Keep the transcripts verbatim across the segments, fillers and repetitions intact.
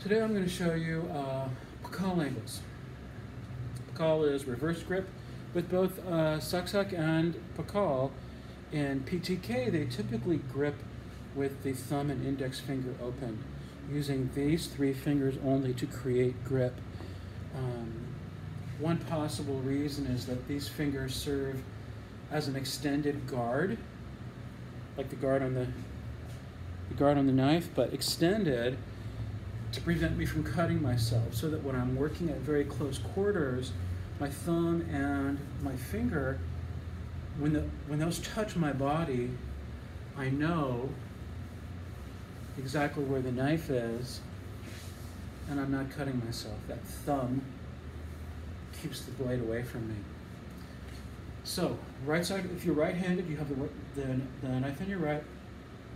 Today I'm going to show you uh, Pakal angles. Pakal is reverse grip. With both uh, Sak Sak and Pakal and P T K, they typically grip with the thumb and index finger open, using these three fingers only to create grip. Um, one possible reason is that these fingers serve as an extended guard, like the guard on the, the guard on the knife, but extended to prevent me from cutting myself, so that when I'm working at very close quarters, my thumb and my finger, when, the, when those touch my body, I know exactly where the knife is and I'm not cutting myself. That thumb keeps the blade away from me. So, right side, if you're right-handed, you have the, the, the knife in your right,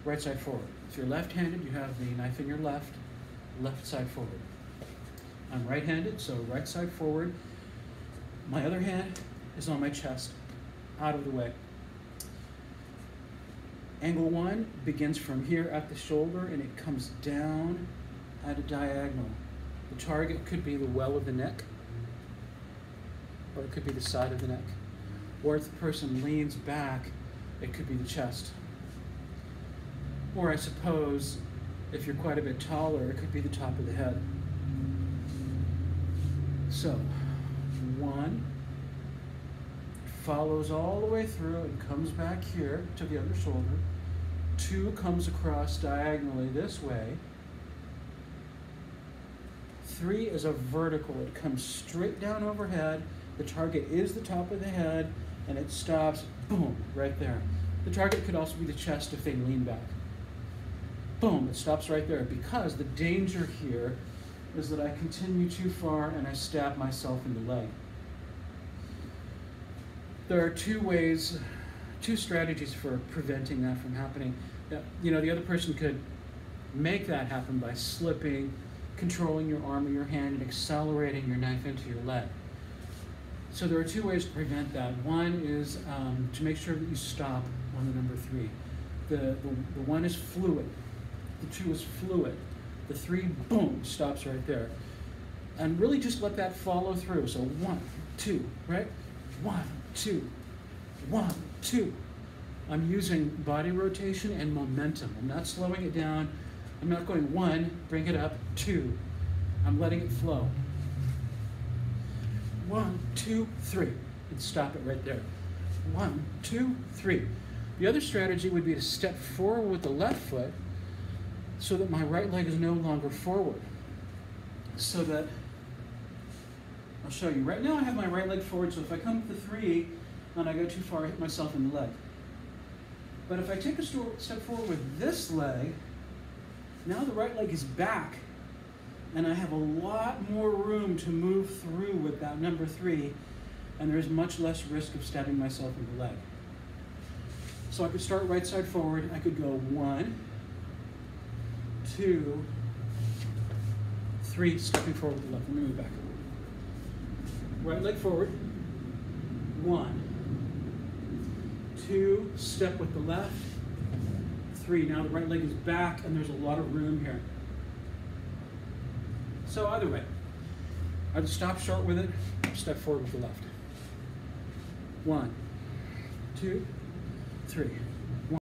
right side forward. If you're left-handed, you have the knife in your left, left side forward. I'm right-handed, so right side forward. My other hand is on my chest, out of the way. Angle one begins from here at the shoulder and it comes down at a diagonal. The target could be the well of the neck, or it could be the side of the neck. Or if the person leans back, it could be the chest. Or I suppose, if you're quite a bit taller, it could be the top of the head. So, one, follows all the way through and comes back here to the other shoulder. Two comes across diagonally this way. Three is a vertical, it comes straight down overhead. The target is the top of the head and it stops, boom, right there. The target could also be the chest if they lean back. Boom, it stops right there, because the danger here is that I continue too far and I stab myself in the leg. There are two ways, two strategies for preventing that from happening. You know, the other person could make that happen by slipping, controlling your arm or your hand, and accelerating your knife into your leg. So there are two ways to prevent that. One is um, to make sure that you stop on the number three. The, the, the one is fluid, the two is fluid. The three, boom, stops right there. And really just let that follow through. So one, two, right? One, two, one, two. I'm using body rotation and momentum. I'm not slowing it down. I'm not going one, bring it up, two. I'm letting it flow. One, two, three, and stop it right there. One, two, three. The other strategy would be to step forward with the left foot, so that my right leg is no longer forward. So that, I'll show you. Right now I have my right leg forward, so if I come to three and I go too far, I hit myself in the leg. But if I take a step forward with this leg, now the right leg is back, and I have a lot more room to move through with that number three, and there's much less risk of stabbing myself in the leg. So I could start right side forward, I could go one, two, three, stepping forward with the left. Let me move back. Right leg forward. One, two, step with the left. Three, now the right leg is back and there's a lot of room here. So either way, either stop short with it, step forward with the left. One, two, three.